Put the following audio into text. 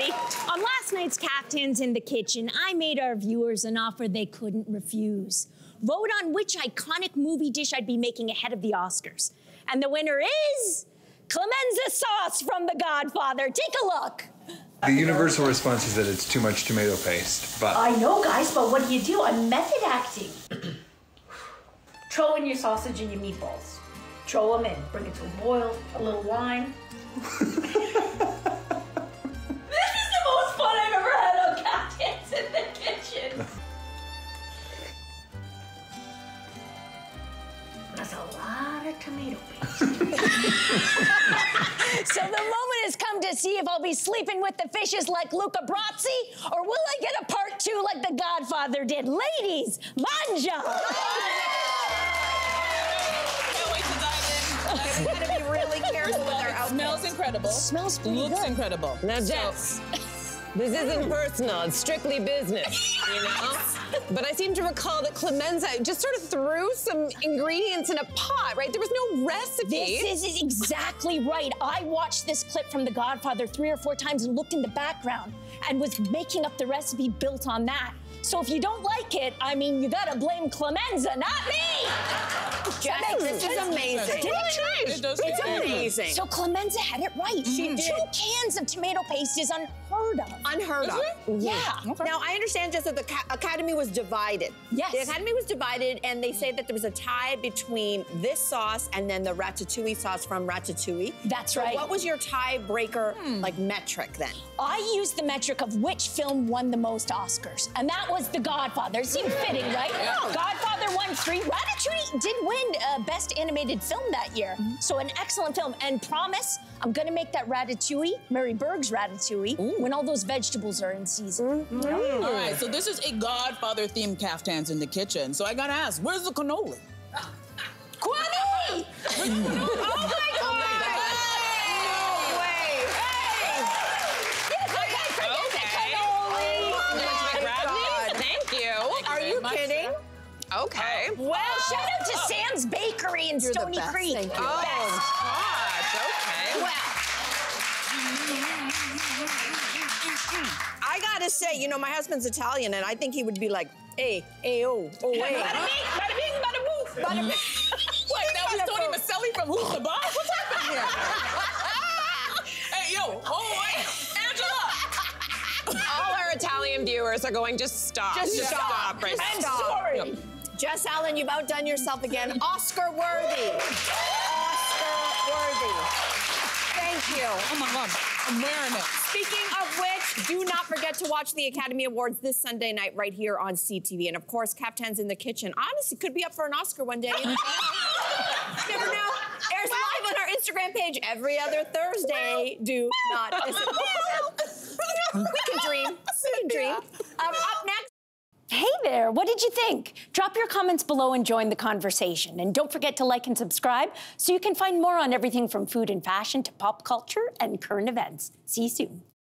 everybody. On last night's Kaftans in the Kitchen, I made our viewers an offer they couldn't refuse. Vote on which iconic movie dish I'd be making ahead of the Oscars. And the winner is Clemenza sauce from The Godfather. Take a look. The universal response is that it's too much tomato paste, but... I know, guys, but what do you do? I'm method acting. Throw in your sausage and your meatballs. Throw them in, bring it to a boil, a little wine. This is the most fun I've ever had on Kaftans in the Kitchen. That's a lot of tomato paste. So the moment has come to see if I'll be sleeping with the fishes like Luca Brazzi, or will I get a part two like The Godfather did? Ladies, manja! Can't wait to dive in. I've got to be really careful with our outfits. Smells incredible. Smells pretty good. Looks incredible. Now, Jess, this isn't personal. It's strictly business, you know? But I seem to recall that Clemenza just sort of threw some ingredients in a pot, right? There was no recipe. This is exactly right. I watched this clip from The Godfather 3 or 4 times and looked in the background and was making up the recipe built on that. So if you don't like it, I mean, you gotta blame Clemenza, not me! Jack, this is amazing. It's amazing. So Clemenza had it right. She did. 2 cans of tomato paste is unheard of. Unheard of. Yeah. Okay. Now, I understand, Jess, that the Academy was divided. Yes. The Academy was divided, and they say that there was a tie between this sauce and then the Ratatouille sauce from Ratatouille. That's right. So what was your tiebreaker, like, metric then? I used the metric of which film won the most Oscars, and that was The Godfather. It seemed fitting, right? Yeah. Godfather won 3. Ratatouille did win Best Animated Film that year. So an excellent film. And promise, I'm gonna make that Ratatouille, Mary Berg's Ratatouille, when all those vegetables are in season. All right, so this is a Godfather-themed Kaftans in the Kitchen. So I gotta ask, where's the cannoli? Cannoli! Oh my God! Okay. Well, shout out to Sam's Bakery in Stony Creek. Thank you. Oh, gosh, okay. Well, I gotta say, you know, my husband's Italian, and I think he would be like, hey, ayo, oh, hey. Bada bing, bada bing, bada boo. Bada bing. What, that was Tony Maselli from Who's the Boss? What's happening here? Hey, yo, oh, hey, Angela. All our Italian viewers are going, just stop. Just stop. Right? I'm sorry. Yep. Jess Allen, you've outdone yourself again. Oscar-worthy. Oscar-worthy. Thank you. Oh, my God. I'm wearing it. Speaking of which, do not forget to watch the Academy Awards this Sunday night right here on CTV. And, of course, Kaftans in the Kitchen. Honestly, could be up for an Oscar one day. Never know. Airs live on our Instagram page every other Thursday. Do not miss it. We can dream. We can dream. Up next. Hey there, what did you think? Drop your comments below and join the conversation. And don't forget to like and subscribe so you can find more on everything from food and fashion to pop culture and current events. See you soon.